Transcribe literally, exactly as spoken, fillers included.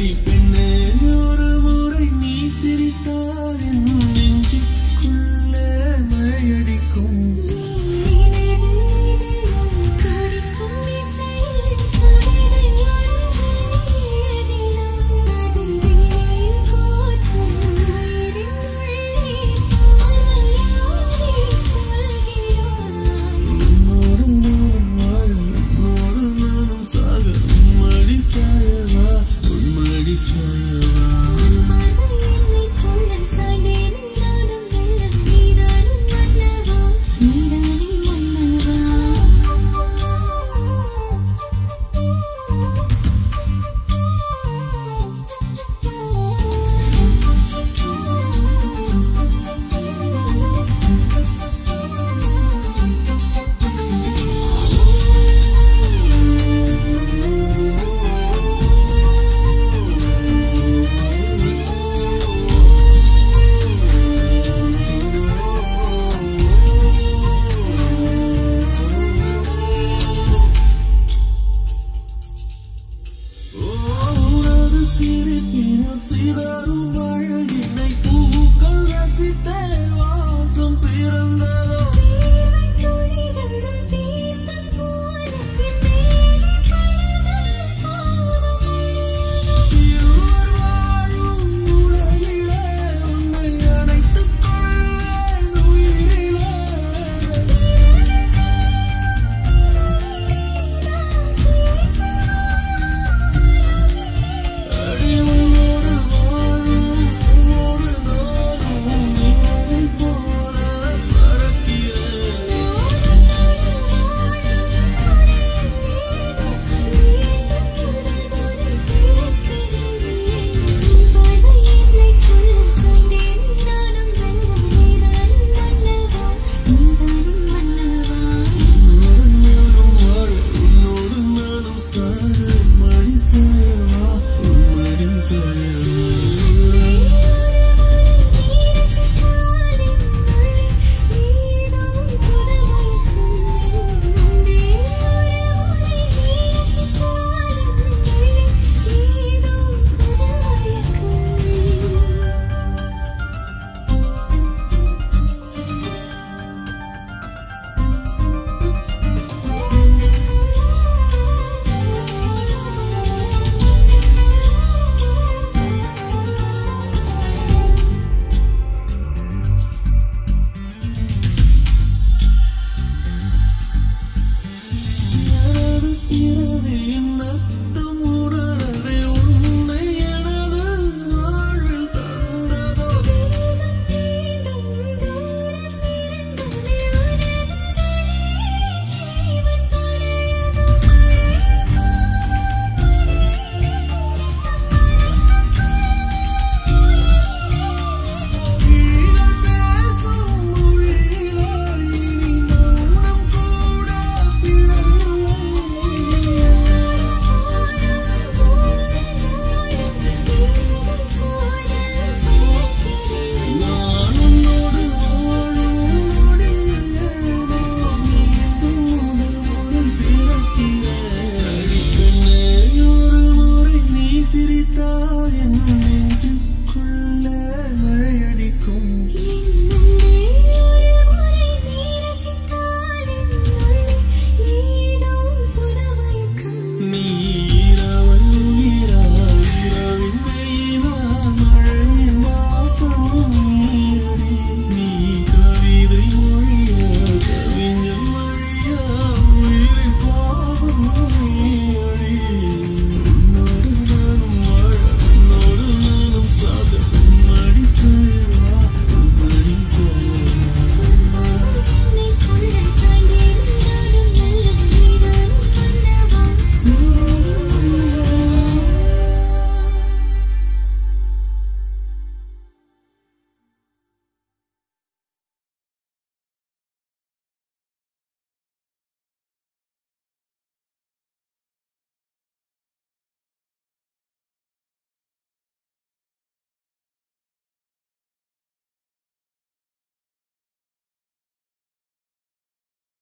Adi penne oru murai nee sirithal en nenjikulle mayadikkum I